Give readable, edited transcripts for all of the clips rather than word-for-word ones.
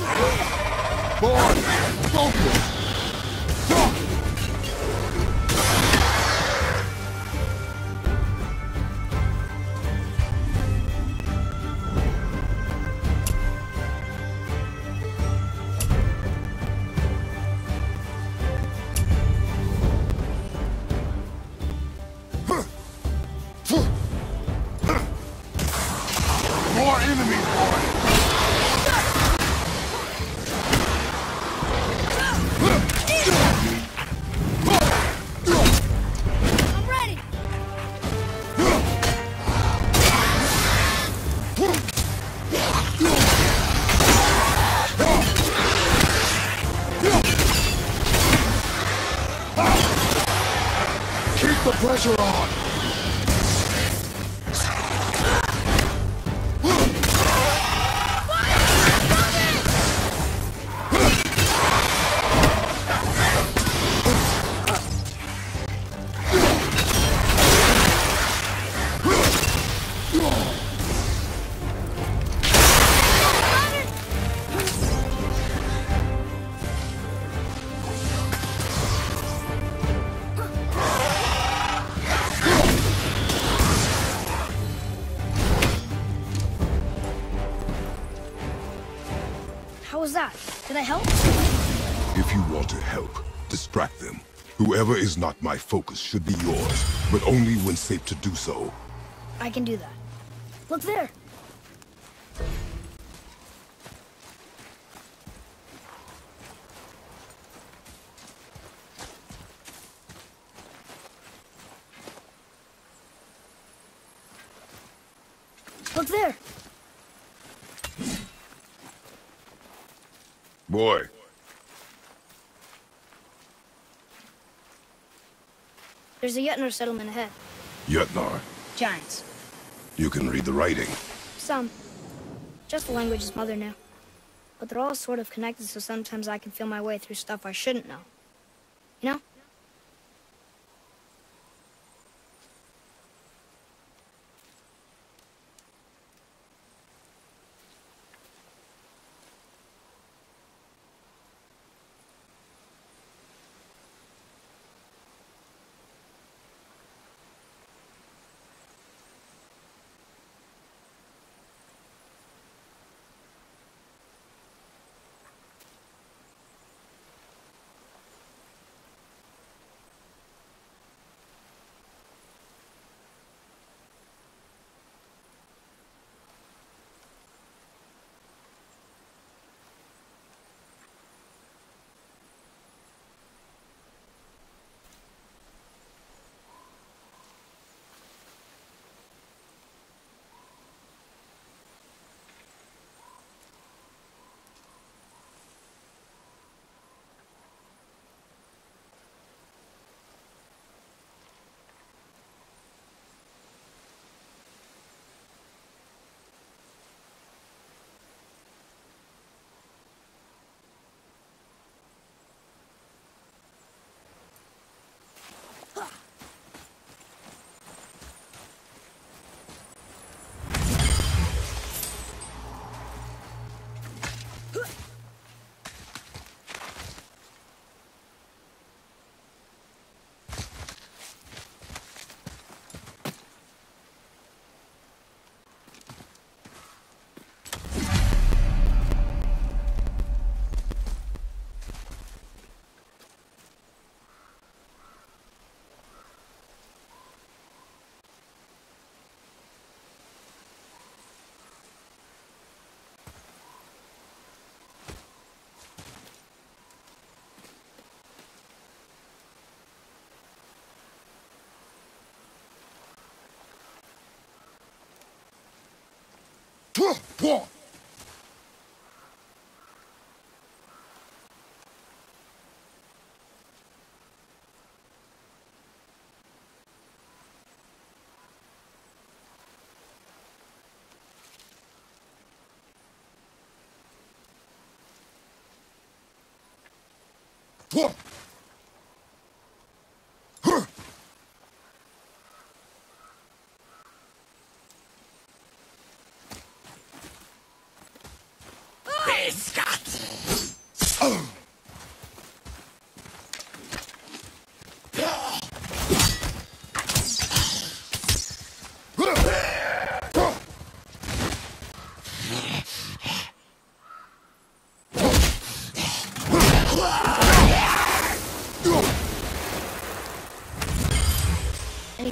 Born, focus, talk. More enemies, boy. Keep the pressure on! What was that? Did I help? If you want to help, distract them. Whoever is not my focus should be yours, but only when safe to do so. I can do that. Look there! Look there! Boy. There's a Jötnar settlement ahead. Jötnar? Giants. You can read the writing? Some. Just the language his mother knew. But they're all sort of connected, so sometimes I can feel my way through stuff I shouldn't know. You know? What? What? Scott!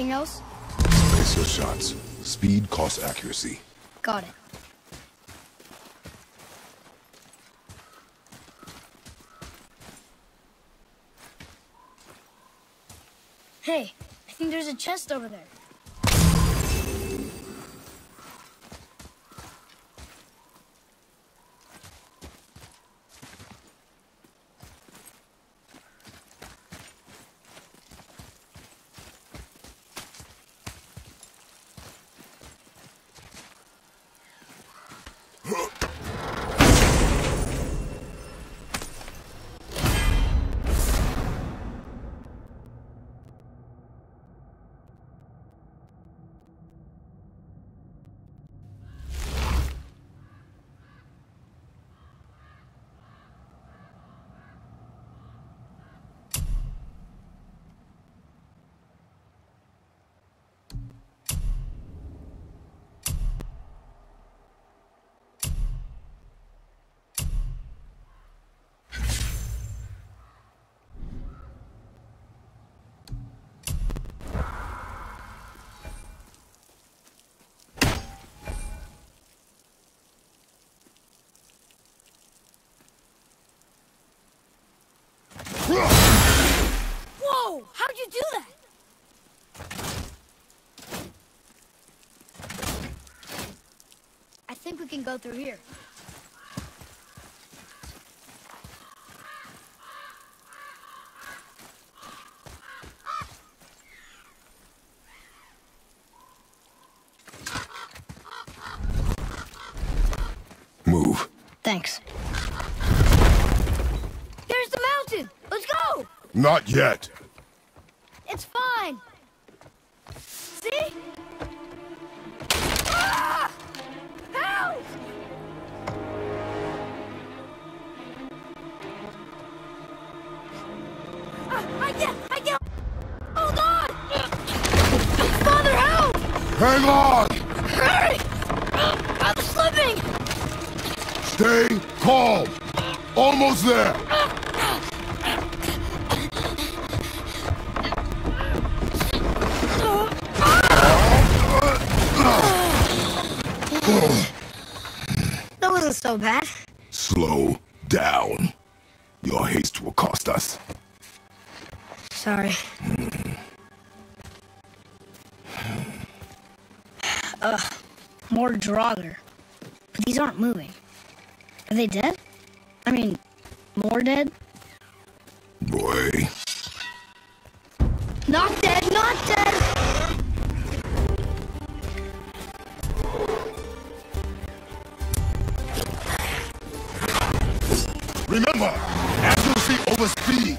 Anything else? Space your shots. Speed costs accuracy. Got it. Hey, I think there's a chest over there. Whoa! How'd you do that? I think we can go through here. Move. Thanks. Not yet. It's fine. See? Ah! Help! I get. Hold on! Father, help! Hang on! Hurry! I'm slipping! Stay calm. Almost there. That wasn't so bad. Slow down. Your haste will cost us. Sorry. Ugh. More Draugr. But these aren't moving. Are they dead? I mean, more dead? Boy. Not dead, not dead! Remember, accuracy over speed.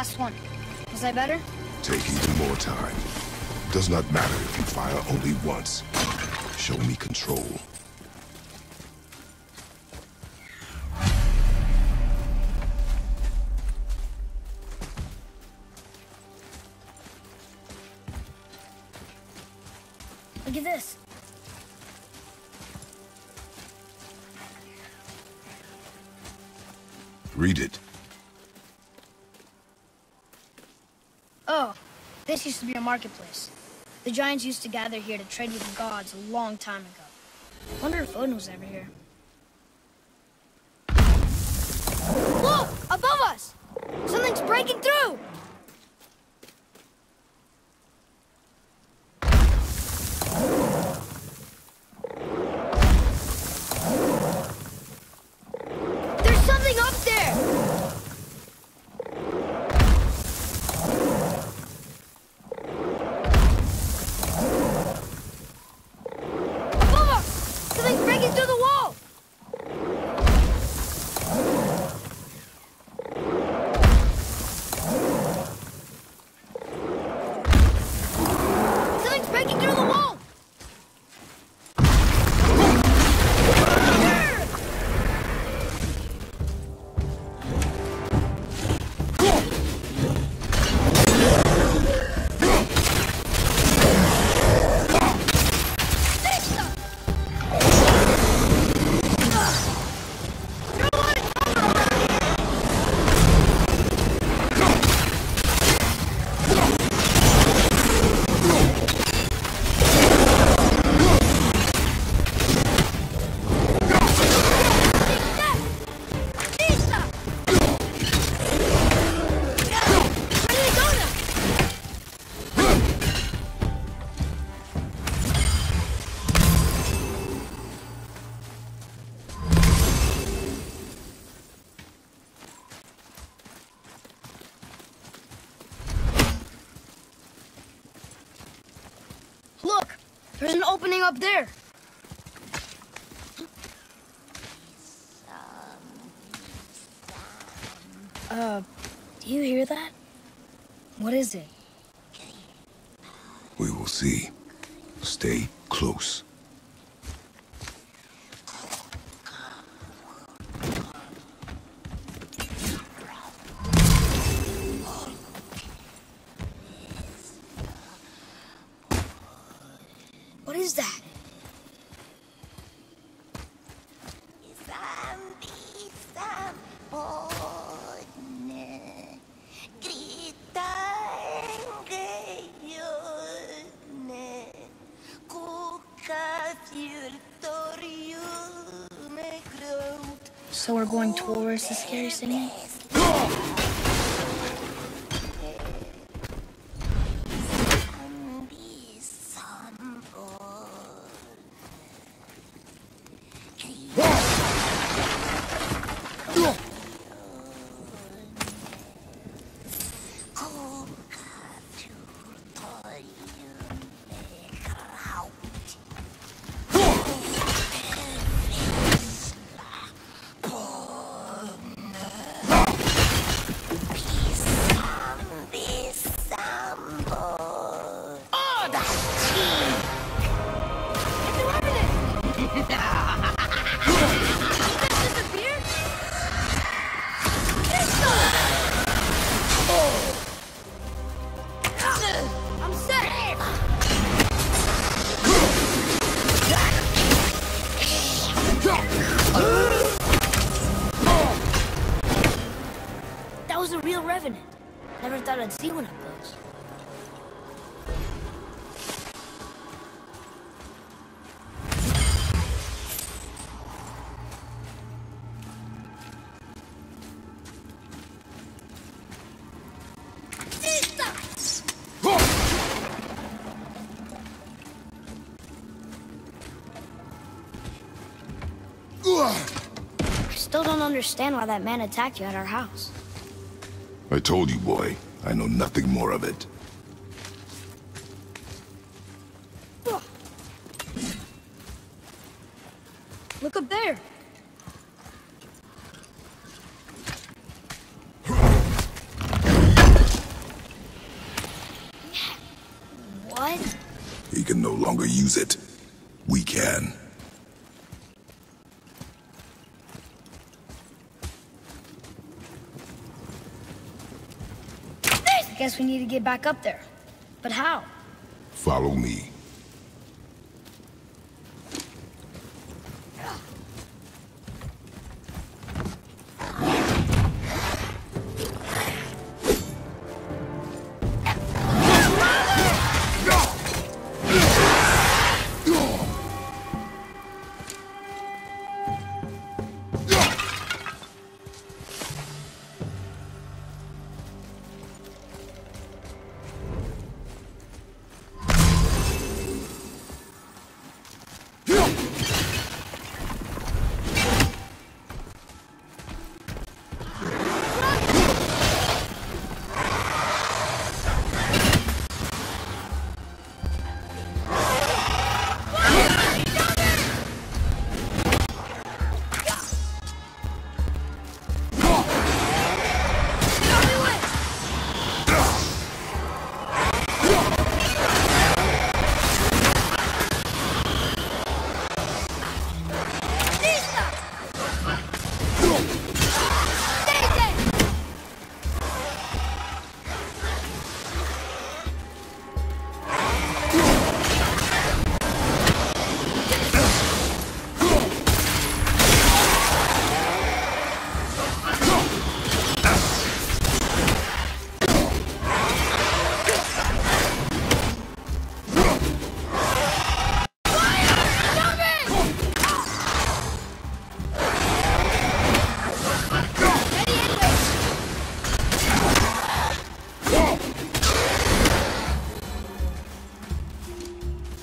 Last one. Was I better? Taking more time. Does not matter if you fire only once. Show me control. Look at this. Read it. Oh, this used to be a marketplace. The giants used to gather here to trade with the gods a long time ago. Wonder if Odin was ever here. Look! Above us! Something's breaking through! There's an opening up there. Do you hear that? What is it? We will see. Stay close. So we're going towards the scary singing? I'd see one of those. I still don't understand why that man attacked you at our house. I told you, boy. I know nothing more of it. Look up there! What? He can no longer use it. We can. I guess we need to get back up there. But how? Follow me.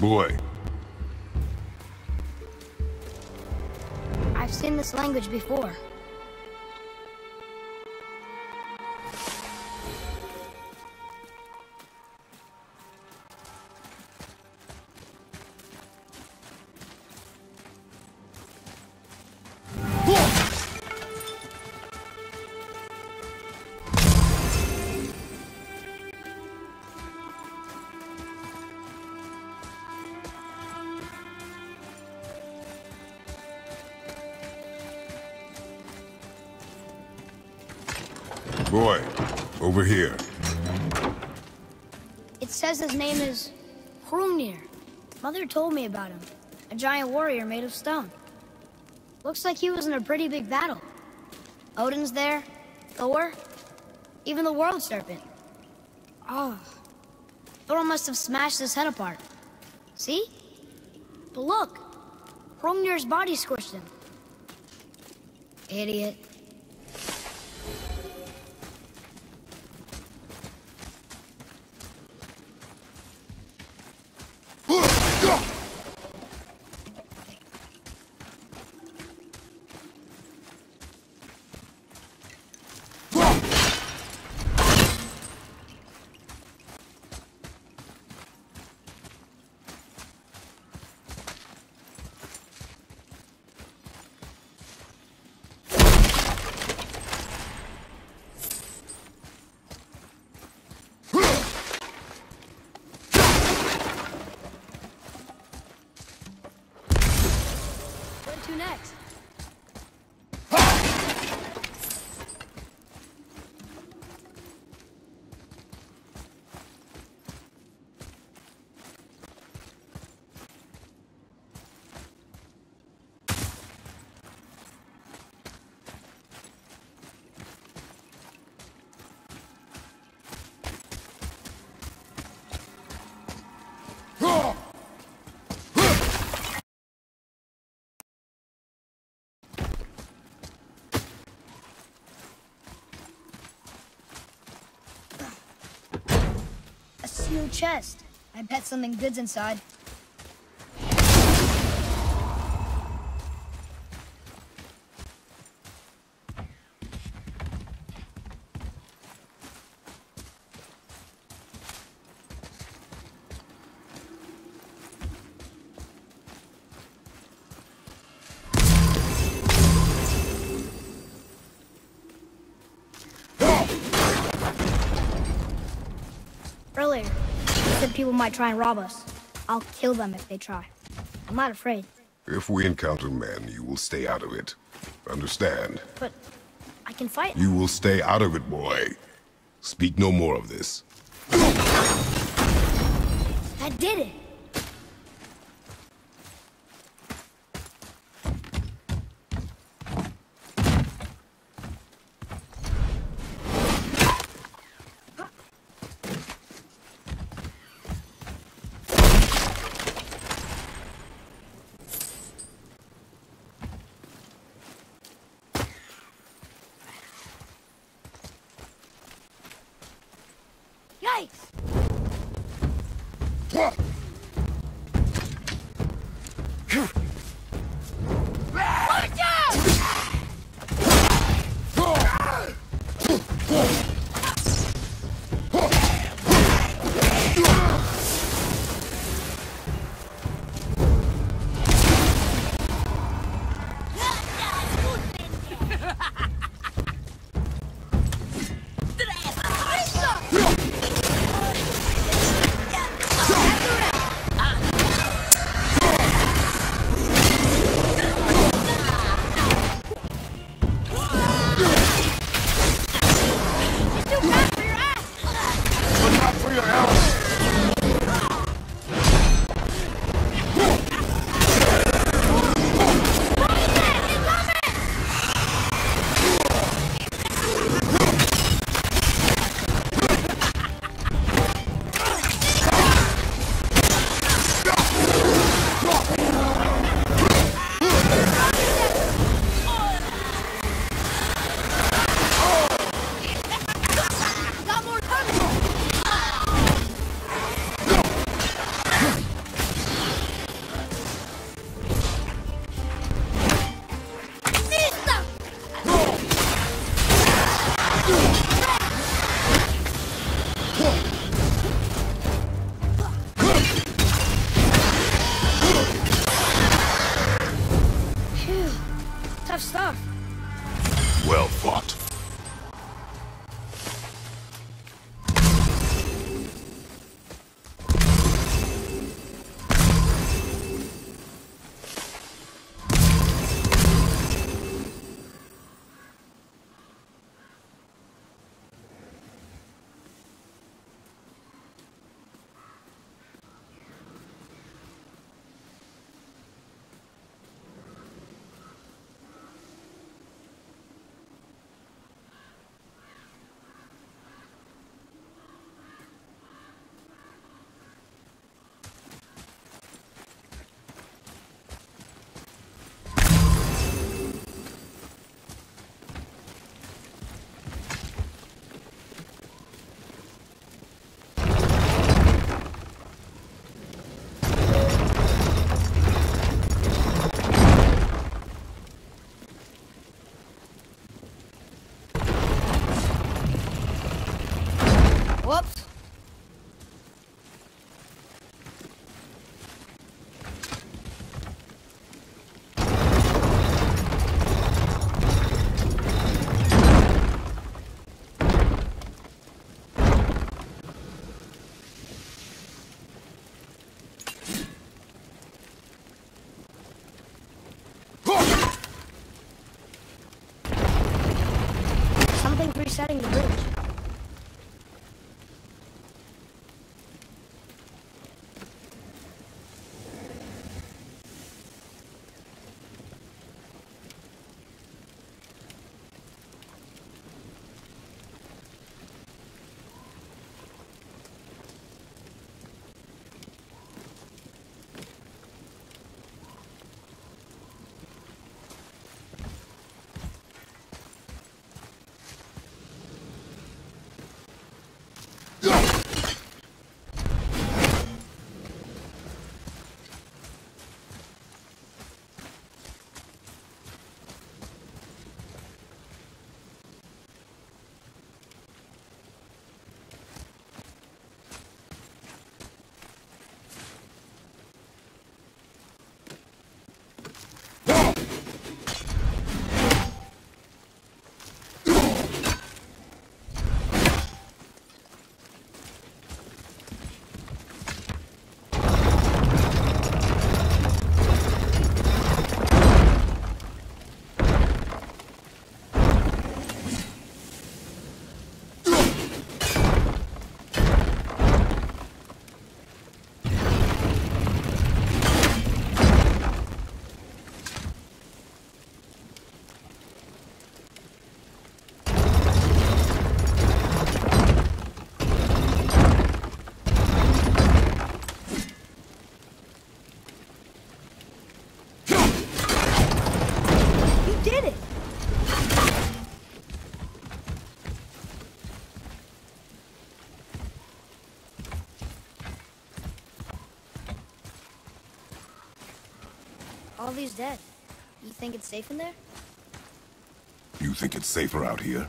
boy. I've seen this language before. Boy, over here. It says his name is Hrungnir. Mother told me about him. A giant warrior made of stone. Looks like he was in a pretty big battle. Odin's there, Thor, even the world serpent. Oh, Thor must have smashed his head apart. See? But look, Hrungnir's body squished him. Idiot. Next. New chest. I bet something good's inside. People might try and rob us. I'll kill them if they try. I'm not afraid. If we encounter men, you will stay out of it. Understand? But I can fight. You will stay out of it, boy. Speak no more of this. That did it. Tough stuff. Well fought. Setting the bridge. Ollie's dead. You think it's safe in there? You think it's safer out here?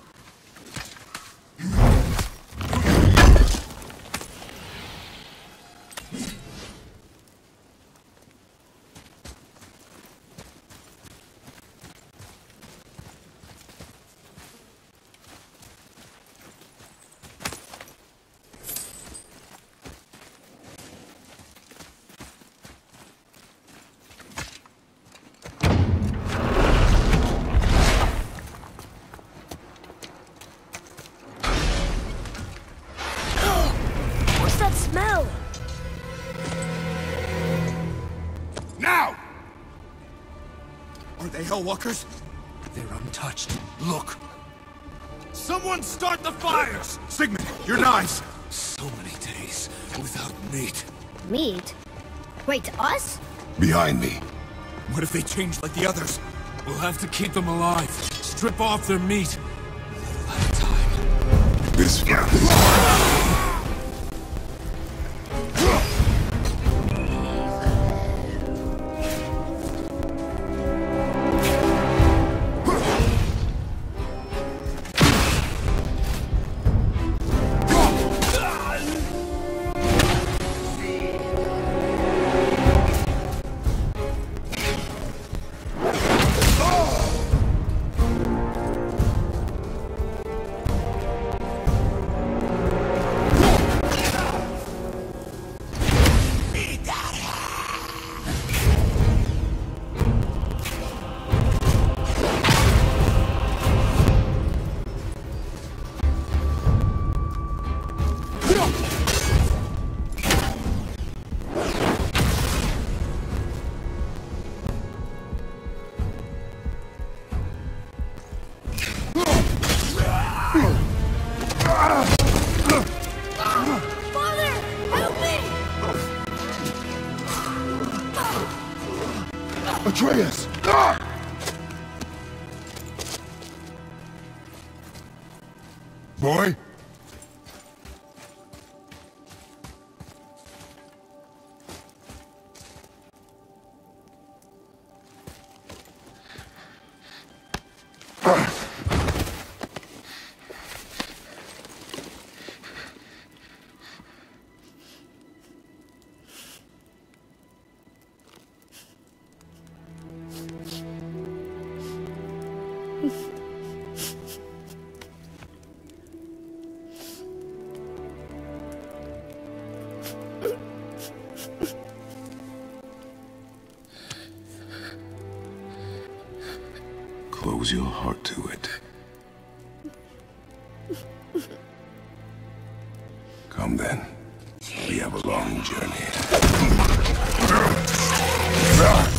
Hellwalkers? They're untouched. Look. Someone start the fires! Sigmund, your knives! So many days without meat. Meat? Wait, us? Behind me. What if they change like the others? We'll have to keep them alive. Strip off their meat. A little at a time. This fight. boy. Close your heart to it. Come then. We have a long journey.